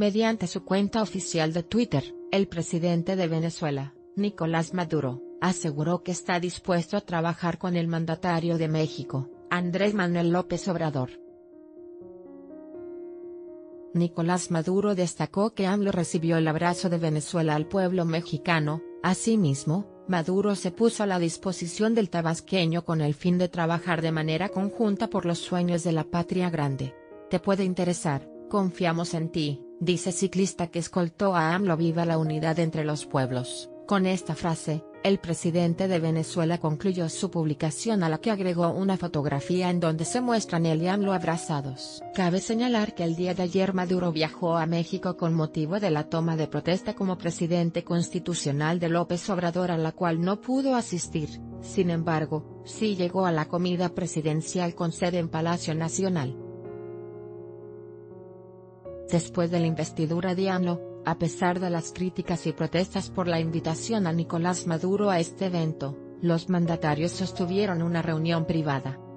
Mediante su cuenta oficial de Twitter, el presidente de Venezuela, Nicolás Maduro, aseguró que está dispuesto a trabajar con el mandatario de México, Andrés Manuel López Obrador. Nicolás Maduro destacó que AMLO recibió el abrazo de Venezuela al pueblo mexicano. Asimismo, Maduro se puso a la disposición del tabasqueño con el fin de trabajar de manera conjunta por los sueños de la patria grande. Te puede interesar, confiamos en ti, dice ciclista que escoltó a AMLO. Viva la unidad entre los pueblos. Con esta frase, el presidente de Venezuela concluyó su publicación, a la que agregó una fotografía en donde se muestran él y AMLO abrazados. Cabe señalar que el día de ayer Maduro viajó a México con motivo de la toma de protesta como presidente constitucional de López Obrador, a la cual no pudo asistir. Sin embargo, sí llegó a la comida presidencial con sede en Palacio Nacional. Después de la investidura de AMLO, a pesar de las críticas y protestas por la invitación a Nicolás Maduro a este evento, los mandatarios sostuvieron una reunión privada.